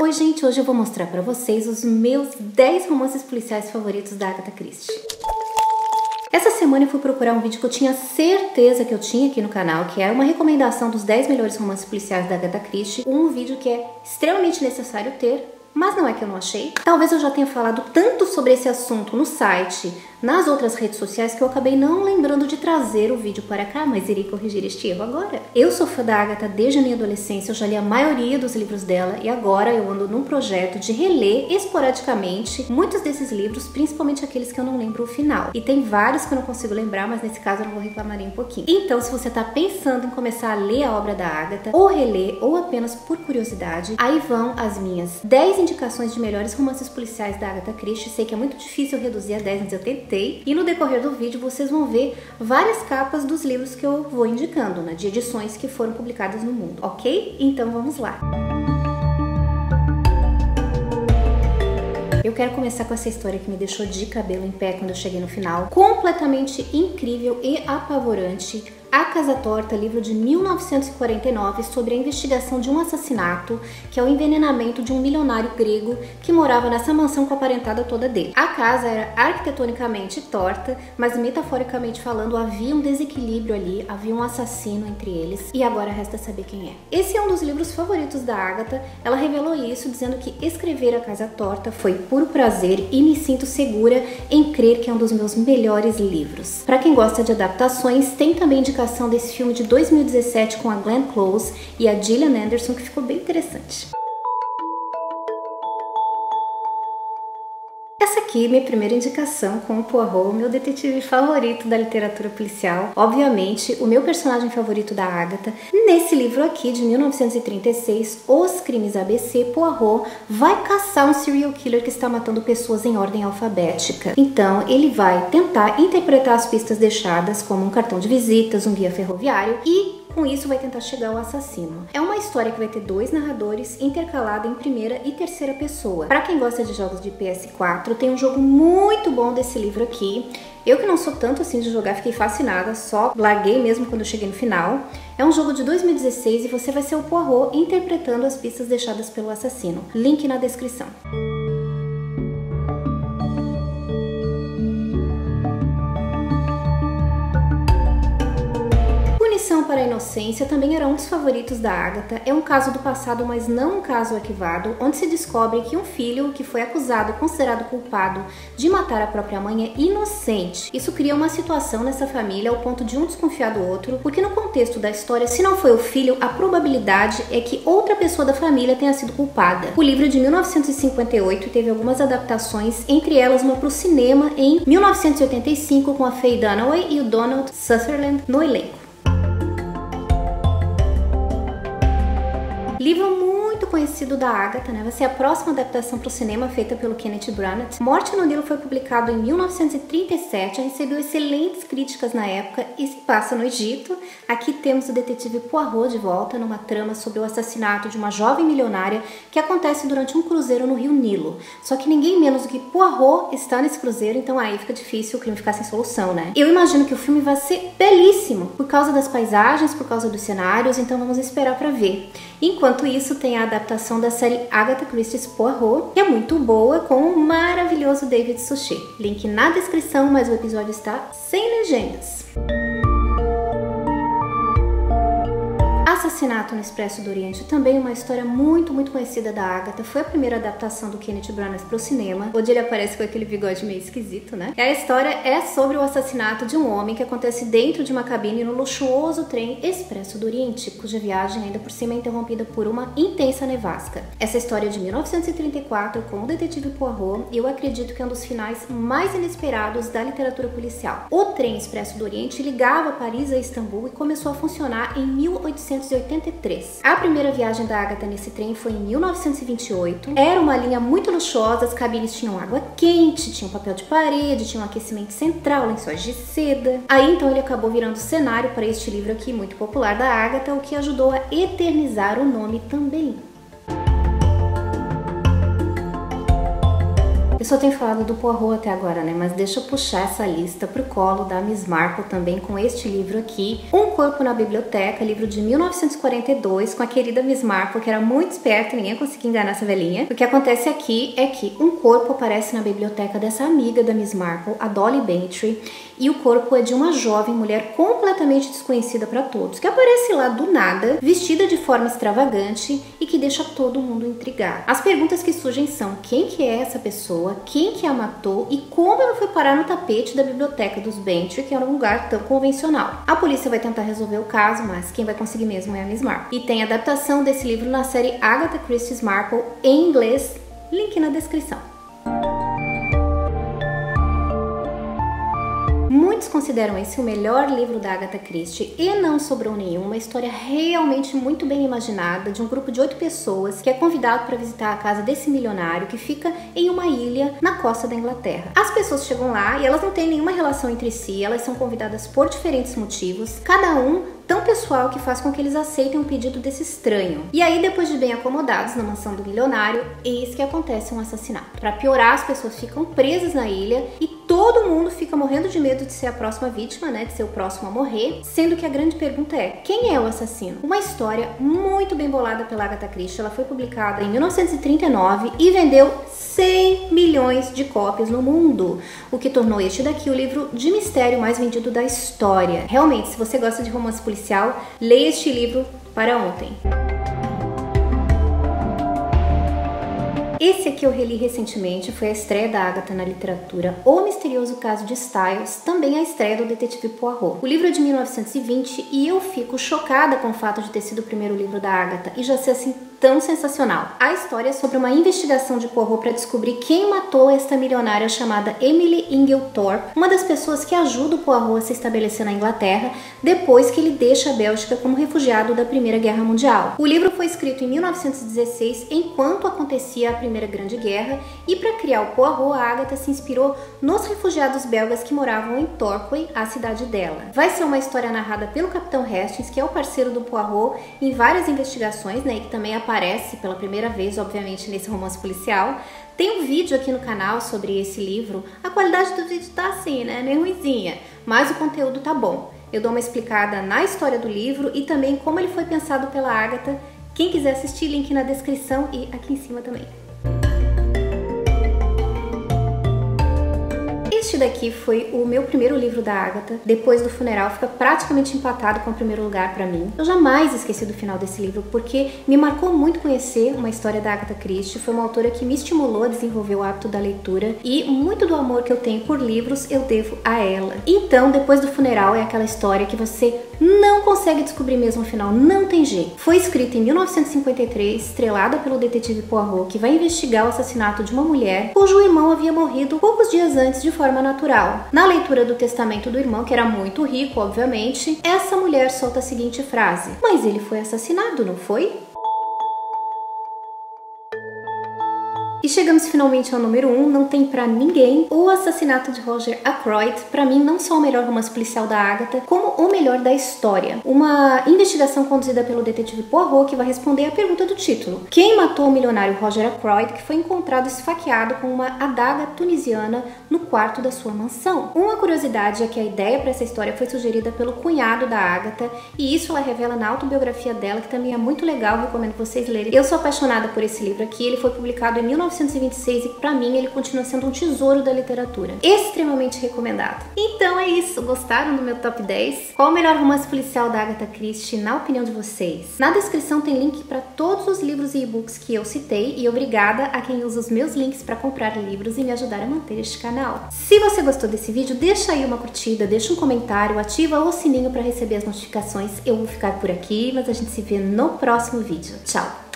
Oi gente, hoje eu vou mostrar pra vocês os meus 10 romances policiais favoritos da Agatha Christie. Essa semana eu fui procurar um vídeo que eu tinha certeza que eu tinha aqui no canal, que é uma recomendação dos 10 melhores romances policiais da Agatha Christie, um vídeo que é extremamente necessário ter, mas não é que eu não achei. Talvez eu já tenha falado tanto sobre esse assunto no site, nas outras redes sociais, que eu acabei não lembrando de trazer o vídeo para cá, mas irei corrigir este erro agora. Eu sou fã da Agatha desde a minha adolescência, eu já li a maioria dos livros dela e agora eu ando num projeto de reler esporadicamente muitos desses livros, principalmente aqueles que eu não lembro o final. E tem vários que eu não consigo lembrar, mas nesse caso eu não vou reclamar nem um pouquinho. Então, se você tá pensando em começar a ler a obra da Agatha, ou reler, ou apenas por curiosidade, aí vão as minhas 10 indicações de melhores romances policiais da Agatha Christie. Sei que é muito difícil reduzir a 10, mas eu tentei. E no decorrer do vídeo vocês vão ver várias capas dos livros que eu vou indicando, né, de edições que foram publicadas no mundo, ok? Então vamos lá! Eu quero começar com essa história que me deixou de cabelo em pé quando eu cheguei no final. Completamente incrível e apavorante. A Casa Torta, livro de 1949, sobre a investigação de um assassinato, que é o envenenamento de um milionário grego que morava nessa mansão com a parentada toda dele. A casa era arquitetonicamente torta, mas metaforicamente falando, havia um desequilíbrio ali, havia um assassino entre eles, e agora resta saber quem é. Esse é um dos livros favoritos da Agatha. Ela revelou isso dizendo que escrever A Casa Torta foi puro prazer e me sinto segura em crer que é um dos meus melhores livros. Para quem gosta de adaptações, tem também de desse filme de 2017 com a Glenn Close e a Gillian Anderson, que ficou bem interessante. Essa aqui é minha primeira indicação com o Poirot, meu detetive favorito da literatura policial. Obviamente, o meu personagem favorito da Agatha. Nesse livro aqui, de 1936, Os Crimes ABC, Poirot vai caçar um serial killer que está matando pessoas em ordem alfabética. Então, ele vai tentar interpretar as pistas deixadas, como um cartão de visitas, um guia ferroviário e, com isso, vai tentar chegar ao assassino. É uma história que vai ter 2 narradores, intercalada em primeira e terceira pessoa. Para quem gosta de jogos de PS4, tem um jogo muito bom desse livro aqui. Eu que não sou tanto assim de jogar, fiquei fascinada, só larguei mesmo quando eu cheguei no final. É um jogo de 2016 e você vai ser o Poirot interpretando as pistas deixadas pelo assassino. Link na descrição. Punição para a Inocência também era um dos favoritos da Agatha. É um caso do passado, mas não um caso arquivado, onde se descobre que um filho que foi acusado, considerado culpado de matar a própria mãe, é inocente. Isso cria uma situação nessa família ao ponto de um desconfiar do outro, porque no contexto da história, se não foi o filho, a probabilidade é que outra pessoa da família tenha sido culpada. O livro é de 1958 teve algumas adaptações, entre elas uma para o cinema em 1985 com a Faye Dunaway e o Donald Sutherland no elenco. Livro muito conhecido da Agatha, né? Vai ser a próxima adaptação para o cinema feita pelo Kenneth Branagh. Morte no Nilo foi publicado em 1937, recebeu excelentes críticas na época e se passa no Egito. Aqui temos o detetive Poirot de volta numa trama sobre o assassinato de uma jovem milionária que acontece durante um cruzeiro no rio Nilo. Só que ninguém menos do que Poirot está nesse cruzeiro, então aí fica difícil o crime ficar sem solução, né? Eu imagino que o filme vai ser belíssimo por causa das paisagens, por causa dos cenários, então vamos esperar para ver. Enquanto isso, tem a adaptação da série Agatha Christie's Poirot, que é muito boa, com o maravilhoso David Suchet. Link na descrição, mas o episódio está sem legendas. Assassinato no Expresso do Oriente, também uma história muito conhecida da Agatha. Foi a primeira adaptação do Kenneth Branagh para o cinema, onde ele aparece com aquele bigode meio esquisito, né? E a história é sobre o assassinato de um homem que acontece dentro de uma cabine no luxuoso trem Expresso do Oriente, cuja viagem ainda por cima é interrompida por uma intensa nevasca. Essa história é de 1934 com o detetive Poirot e eu acredito que é um dos finais mais inesperados da literatura policial. O trem Expresso do Oriente ligava Paris a Istambul e começou a funcionar em 1883. A primeira viagem da Agatha nesse trem foi em 1928. Era uma linha muito luxuosa, as cabines tinham água quente, tinham papel de parede, tinham aquecimento central, lençóis de seda. Aí então ele acabou virando cenário para este livro aqui muito popular da Agatha, o que ajudou a eternizar o nome também. Eu só tenho falado do Poirot até agora, né? Mas deixa eu puxar essa lista pro colo da Miss Marple também com este livro aqui, Um Corpo na Biblioteca, livro de 1942, com a querida Miss Marple, que era muito esperta, ninguém conseguia enganar essa velhinha. O que acontece aqui é que um corpo aparece na biblioteca dessa amiga da Miss Marple, a Dolly Bantry, e o corpo é de uma jovem mulher completamente desconhecida para todos, que aparece lá do nada, vestida de forma extravagante e que deixa todo mundo intrigado. As perguntas que surgem são: quem que é essa pessoa, quem que a matou e como ela foi parar no tapete da biblioteca dos Bantry, que era um lugar tão convencional. A polícia vai tentar resolver o caso, mas quem vai conseguir mesmo é a Miss Marple. E tem a adaptação desse livro na série Agatha Christie's Marple em inglês, link na descrição. Muitos consideram esse o melhor livro da Agatha Christie, E Não Sobrou Nenhum, uma história realmente muito bem imaginada de um grupo de 8 pessoas que é convidado para visitar a casa desse milionário que fica em uma ilha na costa da Inglaterra. As pessoas chegam lá e elas não têm nenhuma relação entre si, elas são convidadas por diferentes motivos, cada um tão pessoal que faz com que eles aceitem um pedido desse estranho. E aí, depois de bem acomodados na mansão do milionário, eis que acontece um assassinato. Para piorar, as pessoas ficam presas na ilha e todo mundo fica morrendo de medo de ser a próxima vítima, né, de ser o próximo a morrer, sendo que a grande pergunta é: quem é o assassino? Uma história muito bem bolada pela Agatha Christie, ela foi publicada em 1939 e vendeu 100 milhões de cópias no mundo, o que tornou este daqui o livro de mistério mais vendido da história. Realmente, se você gosta de romance policial, leia este livro para ontem. Esse aqui eu reli recentemente, foi a estreia da Agatha na literatura, O Misterioso Caso de Styles, também a estreia do detetive Poirot. O livro é de 1920 e eu fico chocada com o fato de ter sido o primeiro livro da Agatha e já ser assim tão sensacional. A história é sobre uma investigação de Poirot para descobrir quem matou esta milionária chamada Emily Inglethorp, uma das pessoas que ajuda o Poirot a se estabelecer na Inglaterra depois que ele deixa a Bélgica como refugiado da Primeira Guerra Mundial. O livro foi escrito em 1916, enquanto acontecia a Primeira Grande Guerra, e para criar o Poirot, a Agatha se inspirou nos refugiados belgas que moravam em Torquay, a cidade dela. Vai ser uma história narrada pelo Capitão Hastings, que é o parceiro do Poirot em várias investigações, né, e que também aparece pela primeira vez, obviamente, nesse romance policial. Tem um vídeo aqui no canal sobre esse livro. A qualidade do vídeo tá assim, né, meio ruinzinha, mas o conteúdo tá bom. Eu dou uma explicada na história do livro e também como ele foi pensado pela Agatha. Quem quiser assistir, link na descrição e aqui em cima também. Este daqui foi o meu primeiro livro da Agatha, Depois do Funeral, fica praticamente empatado com o primeiro lugar pra mim. Eu jamais esqueci do final desse livro, porque me marcou muito conhecer uma história da Agatha Christie, foi uma autora que me estimulou a desenvolver o hábito da leitura, e muito do amor que eu tenho por livros eu devo a ela. Então, Depois do Funeral é aquela história que você não consegue descobrir mesmo o final, não tem jeito. Foi escrita em 1953, estrelada pelo detetive Poirot, que vai investigar o assassinato de uma mulher cujo irmão havia morrido poucos dias antes de forma natural. Na leitura do testamento do irmão, que era muito rico, obviamente, essa mulher solta a seguinte frase: "Mas ele foi assassinado, não foi?" E chegamos finalmente ao número 1, não tem pra ninguém, O Assassinato de Roger Ackroyd. Pra mim, não só o melhor romance policial da Agatha, como o melhor da história. Uma investigação conduzida pelo detetive Poirot, que vai responder a pergunta do título: quem matou o milionário Roger Ackroyd, que foi encontrado esfaqueado com uma adaga tunisiana no quarto da sua mansão? Uma curiosidade é que a ideia pra essa história foi sugerida pelo cunhado da Agatha, e isso ela revela na autobiografia dela, que também é muito legal, recomendo vocês lerem. Eu sou apaixonada por esse livro aqui, ele foi publicado em 1926 e pra mim ele continua sendo um tesouro da literatura. Extremamente recomendado. Então é isso, gostaram do meu top 10? Qual o melhor romance policial da Agatha Christie na opinião de vocês? Na descrição tem link pra todos os livros e e-books que eu citei, e obrigada a quem usa os meus links pra comprar livros e me ajudar a manter este canal. Se você gostou desse vídeo, deixa aí uma curtida, deixa um comentário, ativa o sininho pra receber as notificações. Eu vou ficar por aqui, mas a gente se vê no próximo vídeo. Tchau!